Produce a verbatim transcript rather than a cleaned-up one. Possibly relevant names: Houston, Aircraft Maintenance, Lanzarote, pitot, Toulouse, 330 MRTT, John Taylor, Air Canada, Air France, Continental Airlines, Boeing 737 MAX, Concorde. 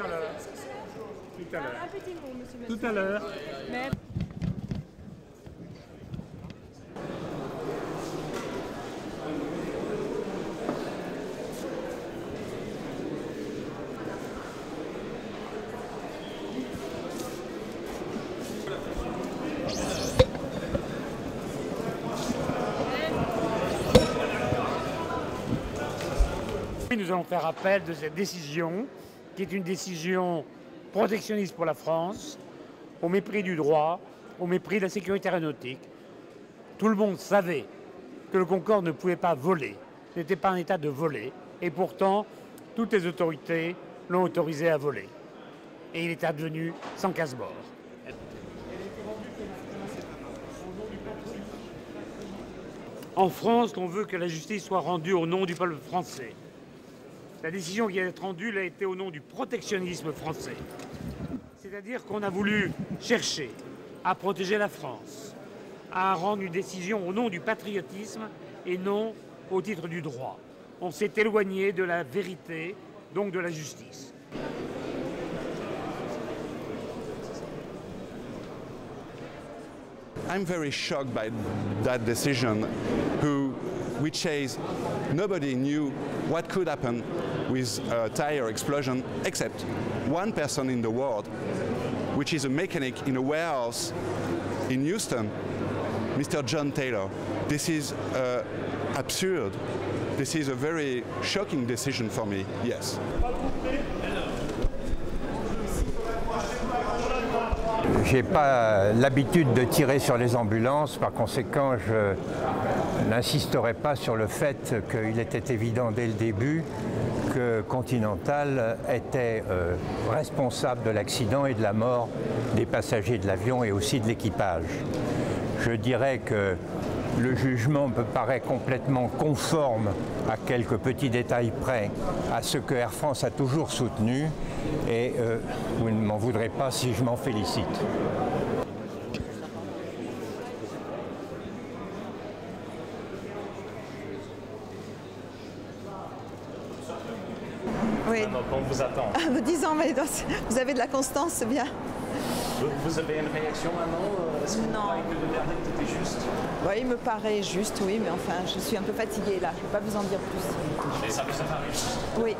tout à l'heure. Tout à l'heure. Un petit mot, monsieur. Tout à l'heure. Nous allons faire appel de cette décision, qui est une décision protectionniste pour la France, au mépris du droit, au mépris de la sécurité aéronautique. Tout le monde savait que le Concorde ne pouvait pas voler, n'était pas en état de voler, et pourtant, toutes les autorités l'ont autorisé à voler. Et il est advenu sans casse-bord. En France, on veut que la justice soit rendue au nom du peuple français. La décision qui a été rendue a été au nom du protectionnisme français. C'est-à-dire qu'on a voulu chercher à protéger la France, à rendre une décision au nom du patriotisme et non au titre du droit. On s'est éloigné de la vérité, donc de la justice. I'm very shocked by that decision. Who, which says nobody knew what could happen with a tire explosion except one person in the world, which is a mechanic in a warehouse in Houston, Mister John Taylor. This is uh, absurd. This is a very shocking decision for me, yes. J'ai pas l'habitude de tirer sur les ambulances, par conséquent je n'insisterai pas sur le fait qu'il était évident dès le début que Continental était euh, responsable de l'accident et de la mort des passagers de l'avion et aussi de l'équipage. Je dirais que le jugement me paraît complètement conforme à quelques petits détails près à ce que Air France a toujours soutenu et euh, vous ne m'en voudrez pas si je m'en félicite. Oui. On vous attend. Disons, mais vous avez de la constance, c'est bien. Vous avez une réaction maintenant? Est-ce que vous croyez que le verdict était juste? Oui, il me paraît juste, oui, mais enfin, je suis un peu fatiguée là, je ne peux pas vous en dire plus. Et ça, ça arrive? Oui.